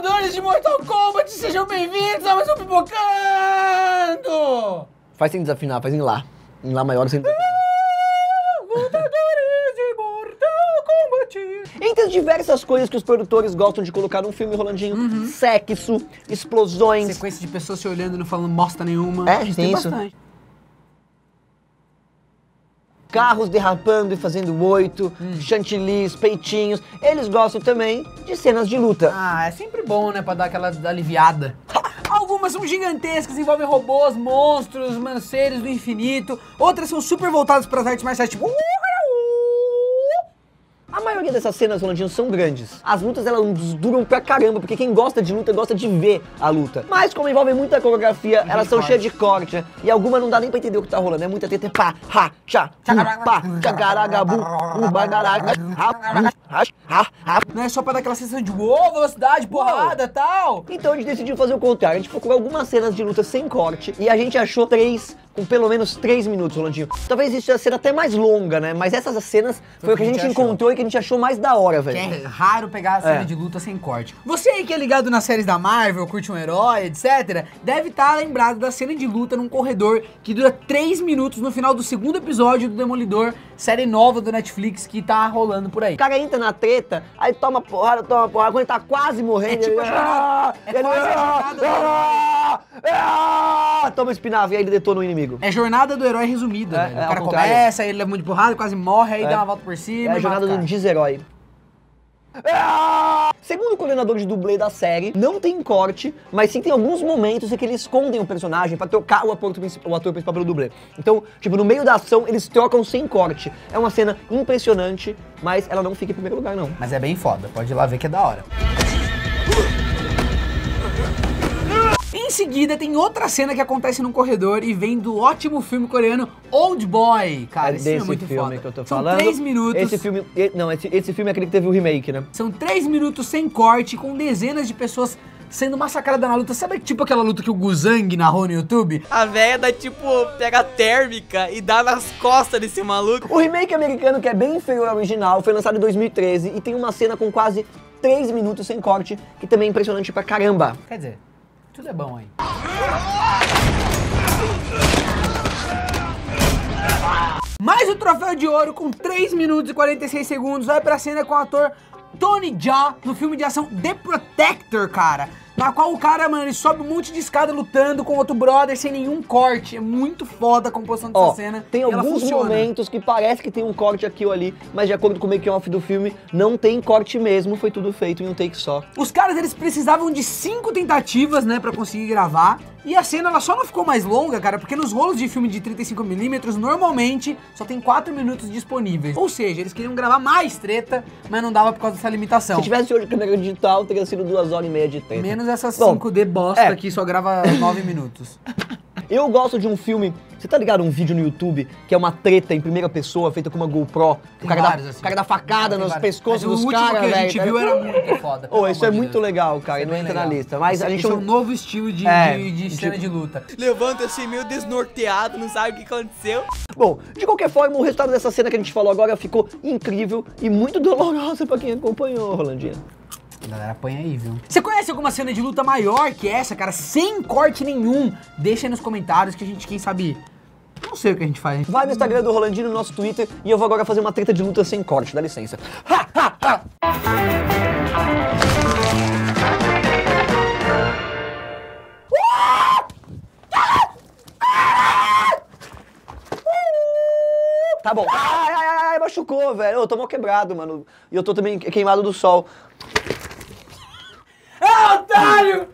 jogadores de Mortal Kombat, sejam bem-vindos a mais um Pipocando! Faz sem desafinar, faz em Lá. Em Lá maior sem desafinar. Lutadores de Mortal Kombat! Entre as diversas coisas que os produtores gostam de colocar num filme, Rolandinho, sexo, explosões... Sequência de pessoas se olhando e não falando bosta nenhuma. É, tem isso. Bastante. Carros derrapando e fazendo 8, chantilis, peitinhos. Eles gostam também de cenas de luta. Ah, é sempre bom, né? Pra dar aquela aliviada. Algumas são gigantescas, envolvem robôs, monstros, mano, seres do infinito. Outras são super voltadas para as artes marciais, tipo... A maioria dessas cenas, Rolandinho, são grandes. As lutas, elas duram pra caramba, porque quem gosta de luta, gosta de ver a luta. Mas como envolvem muita coreografia, elas são cheias de corte, e alguma não dá nem pra entender o que tá rolando, é muita teta, pá, ha, chá, pá, chacaragabu, bagaraga, ha, ha, ha. Não é só pra dar aquela sensação de uou, velocidade, porrada e tal. Então a gente decidiu fazer o contrário, a gente procurou algumas cenas de luta sem corte, e a gente achou três... com pelo menos 3 minutos, Rolandinho. Talvez isso ia ser até mais longa, né? Mas essas cenas foi o que a gente encontrou e que a gente achou mais da hora, velho. É raro pegar a cena de luta sem corte. Você aí que é ligado nas séries da Marvel, curte um herói, etc., deve estar lembrado da cena de luta num corredor que dura 3 minutos no final do segundo episódio do Demolidor, série nova do Netflix que tá rolando por aí. O cara entra na treta, aí toma porrada, quando ele tá quase morrendo... É tipo toma espinafre, aí ele detona o inimigo. É jornada do herói resumida, velho. O cara começa, aí ele leva muito porrada, quase morre, aí dá uma volta por cima. É a jornada do deserói. Segundo o coordenador de dublê da série, não tem corte, mas sim tem alguns momentos em que eles escondem o personagem pra trocar o ator principal pelo dublê. Então, tipo, no meio da ação, eles trocam sem corte. É uma cena impressionante, mas ela não fica em primeiro lugar, não. Mas é bem foda, pode ir lá ver que é da hora. Em seguida, tem outra cena que acontece num corredor e vem do ótimo filme coreano Old Boy. Cara, esse filme é muito foda. Que eu tô falando. São 3 minutos. Esse filme, não, esse filme é aquele que teve o remake, né? São 3 minutos sem corte, com dezenas de pessoas sendo massacradas na luta. Sabe tipo aquela luta que o Guzang narrou no YouTube? A véia dá tipo, pega a térmica e dá nas costas desse maluco. O remake americano, que é bem inferior ao original, foi lançado em 2013 e tem uma cena com quase 3 minutos sem corte, que também é impressionante pra caramba. Quer dizer... Tudo é bom aí. Mais o troféu de ouro com 3 minutos e 46 segundos vai pra cena com o ator Tony Jaa no filme de ação The Protector, cara. Na qual o cara, mano, ele sobe um monte de escada lutando com outro brother sem nenhum corte. É muito foda a composição dessa cena. Tem alguns momentos que parece que tem um corte aqui ou ali, mas de acordo com o make-off do filme, não tem corte mesmo, foi tudo feito em um take só. Os caras, eles precisavam de 5 tentativas, né, pra conseguir gravar. E a cena, ela só não ficou mais longa, cara, porque nos rolos de filme de 35mm, normalmente, só tem 4 minutos disponíveis. Ou seja, eles queriam gravar mais treta, mas não dava por causa dessa limitação. Se tivesse hoje câmera digital, teria sido 2h30 de treta. Menos essas 5D bosta aqui, só grava 9 minutos. Eu gosto de um filme, você tá ligado, um vídeo no YouTube, que é uma treta em primeira pessoa, feita com uma GoPro, o cara, dá facada nos pescoços dos caras, velho. O último que a gente viu era muito foda. Oh, isso é muito legal, cara, não entra na lista. Mas a gente é um novo estilo de cena de luta. Levanta assim, meio desnorteado, não sabe o que aconteceu. Bom, de qualquer forma, o resultado dessa cena que a gente falou agora ficou incrível e muito dolorosa pra quem acompanhou, Rolandinha. Galera, apanha aí, viu? Você conhece alguma cena de luta maior que essa, cara? Sem corte nenhum? Deixa aí nos comentários que a gente, quem sabe... Não sei o que a gente faz. Vai no Instagram do Rolandinho, no nosso Twitter, e eu vou agora fazer uma treta de luta sem corte, dá licença. Ha, ha, ha. Tá bom. Ai, machucou, velho. Eu tô mal quebrado, mano. E eu tô também queimado do sol. Otário!